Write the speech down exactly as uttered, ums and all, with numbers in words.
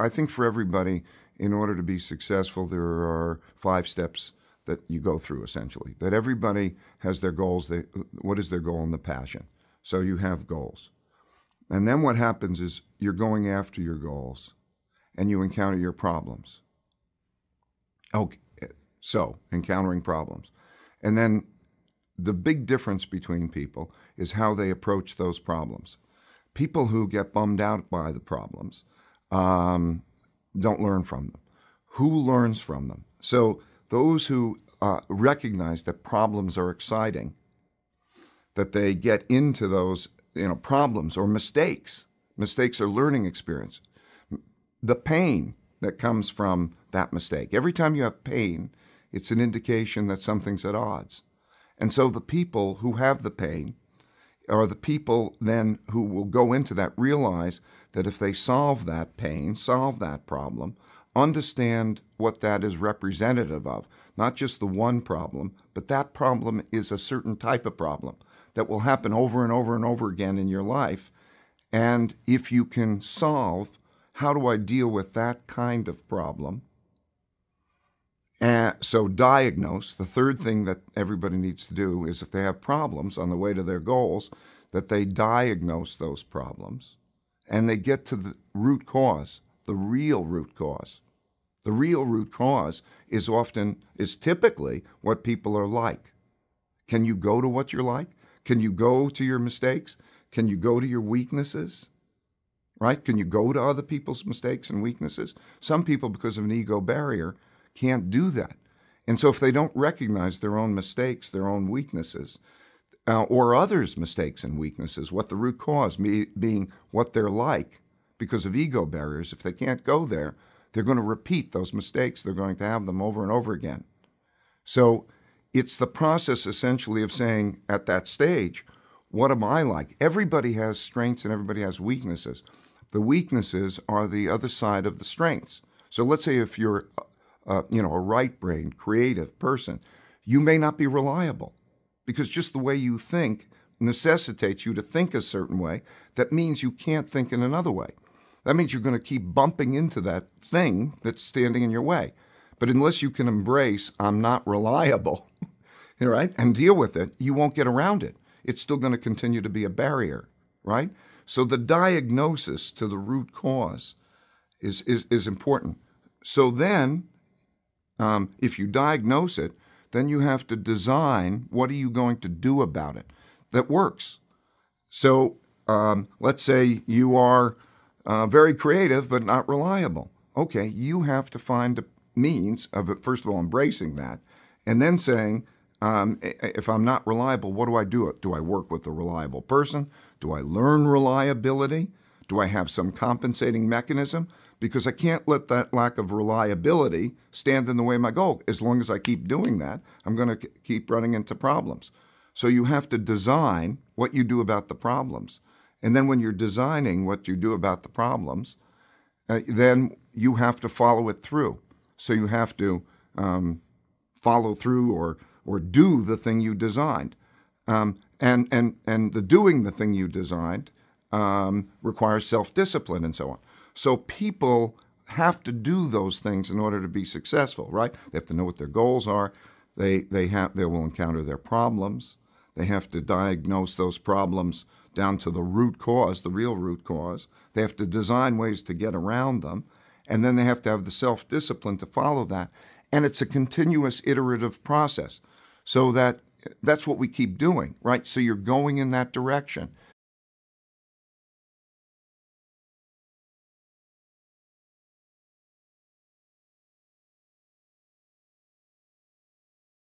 I think for everybody, in order to be successful, there are five steps that you go through, essentially, that everybody has their goals. They, what is their goal and the passion? So you have goals. And then what happens is you're going after your goals and you encounter your problems. Okay, so encountering problems. And then the big difference between people is how they approach those problems. People who get bummed out by the problems um, don't learn from them. Who learns from them? So those who uh, recognize that problems are exciting, that they get into those, you know, problems or mistakes. Mistakes are learning experience. The pain that comes from that mistake. Every time you have pain, it's an indication that something's at odds. And so the people who have the pain are the people then who will go into that, realize that if they solve that pain, solve that problem, understand what that is representative of, not just the one problem, but that problem is a certain type of problem that will happen over and over and over again in your life. And if you can solve, how do I deal with that kind of problem? And so diagnose, the third thing that everybody needs to do is if they have problems on the way to their goals, that they diagnose those problems and they get to the root cause, the real root cause. The real root cause is often, is typically what people are like. Can you go to what you're like? Can you go to your mistakes? Can you go to your weaknesses? Right? Can you go to other people's mistakes and weaknesses? Some people, because of an ego barrier, can't do that. And so if they don't recognize their own mistakes, their own weaknesses, uh, or others' mistakes and weaknesses, what the root cause be, being what they're like because of ego barriers, if they can't go there, they're going to repeat those mistakes. They're going to have them over and over again. So it's the process essentially of saying at that stage, what am I like? Everybody has strengths and everybody has weaknesses. The weaknesses are the other side of the strengths. So let's say if you're Uh, you know, a right-brained, creative person, you may not be reliable because just the way you think necessitates you to think a certain way. That means you can't think in another way. That means you're going to keep bumping into that thing that's standing in your way. But unless you can embrace, I'm not reliable, right, and deal with it, you won't get around it. It's still going to continue to be a barrier, right? So the diagnosis to the root cause is, is, is important. So then, Um, if you diagnose it, then you have to design what are you going to do about it that works. So um, let's say you are uh, very creative but not reliable. Okay, you have to find a means of, first of all, embracing that and then saying, um, if I'm not reliable, what do I do? Do I work with a reliable person? Do I learn reliability? Do I have some compensating mechanism? Because I can't let that lack of reliability stand in the way of my goal. As long as I keep doing that, I'm going to keep running into problems. So you have to design what you do about the problems. And then when you're designing what you do about the problems, uh, then you have to follow it through. So you have to um, follow through or, or do the thing you designed. Um, and, and, and the doing the thing you designed um, requires self-discipline and so on. So people have to do those things in order to be successful, right? They have to know what their goals are. They, they, have, they will encounter their problems. They have to diagnose those problems down to the root cause, the real root cause. They have to design ways to get around them. And then they have to have the self-discipline to follow that. And it's a continuous iterative process. So that, that's what we keep doing, right? So you're going in that direction.